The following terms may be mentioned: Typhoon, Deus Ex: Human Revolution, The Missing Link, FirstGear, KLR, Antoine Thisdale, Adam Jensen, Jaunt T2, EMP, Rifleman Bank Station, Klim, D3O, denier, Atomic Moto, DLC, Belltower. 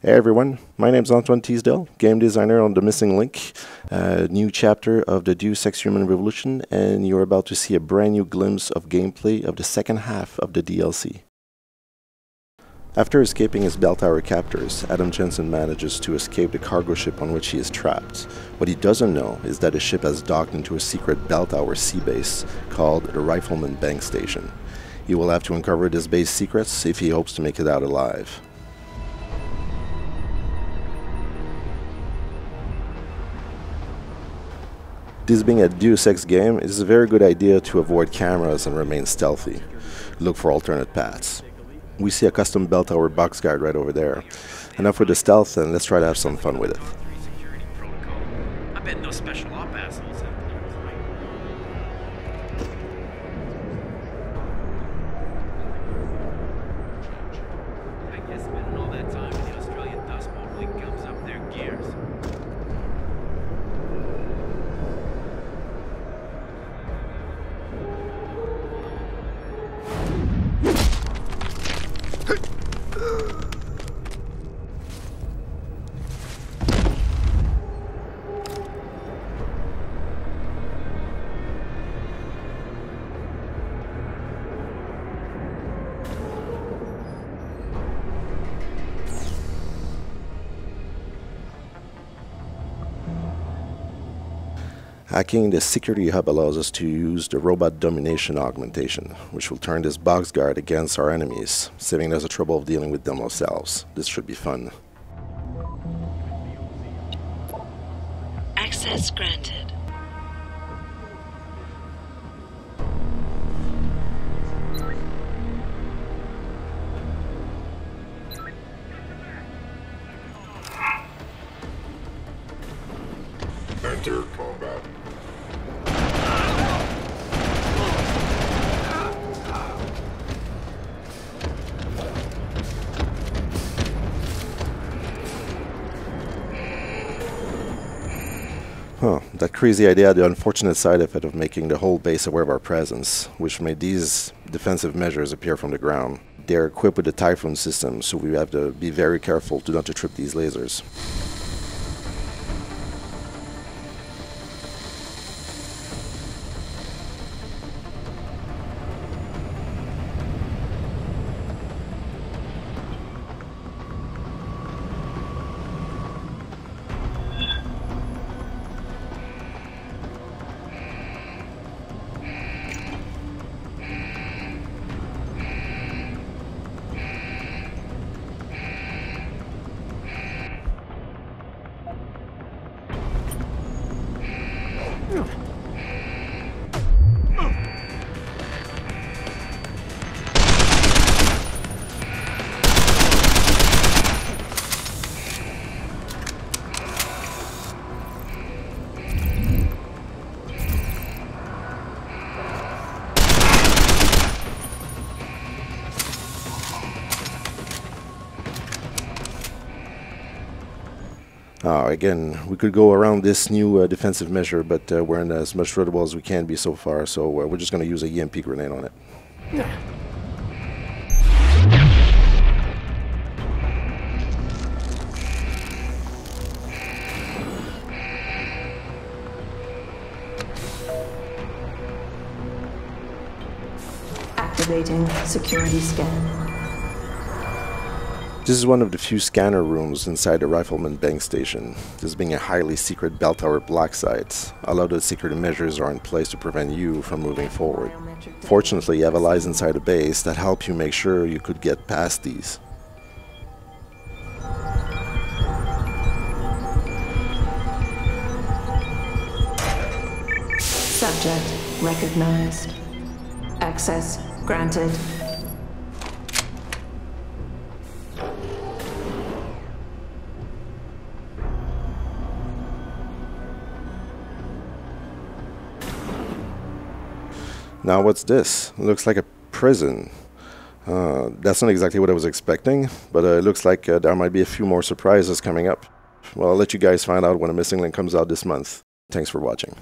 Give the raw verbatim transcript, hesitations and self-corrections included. Hey everyone, my name is Antoine Thisdale, game designer on The Missing Link, a uh, new chapter of the Deus Ex: Human Revolution, and you're about to see a brand new glimpse of gameplay of the second half of the D L C. After escaping his Belltower captors, Adam Jensen manages to escape the cargo ship on which he is trapped. What he doesn't know is that the ship has docked into a secret Belltower sea base called the Rifleman Bank Station. He will have to uncover this base's secrets if he hopes to make it out alive. This being a Deus Ex game, it is a very good idea to avoid cameras and remain stealthy. Look for alternate paths. We see a custom Belltower box guard right over there. Enough with the stealth, and let's try to have some fun with it. Hacking the security hub allows us to use the robot domination augmentation, which will turn this box guard against our enemies, saving us the trouble of dealing with them ourselves. This should be fun. Access granted. Enter combat. Huh, that crazy idea had the unfortunate side effect of making the whole base aware of our presence, which made these defensive measures appear from the ground. They are equipped with the Typhoon system, so we have to be very careful to not to trip these lasers. Uh, again, we could go around this new uh, defensive measure, but uh, we're in as much trouble as we can be so far, so uh, we're just going to use a E M P grenade on it. Yeah. Activating security scan. This is one of the few scanner rooms inside the Rifleman Bank Station. This being a highly secret Belltower black site, although the security measures are in place to prevent you from moving forward. Fortunately, you have allies inside the base that help you make sure you could get past these. Subject recognized. Access granted. Now what's this? It looks like a prison. Uh, that's not exactly what I was expecting, but uh, it looks like uh, there might be a few more surprises coming up. Well, I'll let you guys find out when The Missing Link comes out this month. Thanks for watching.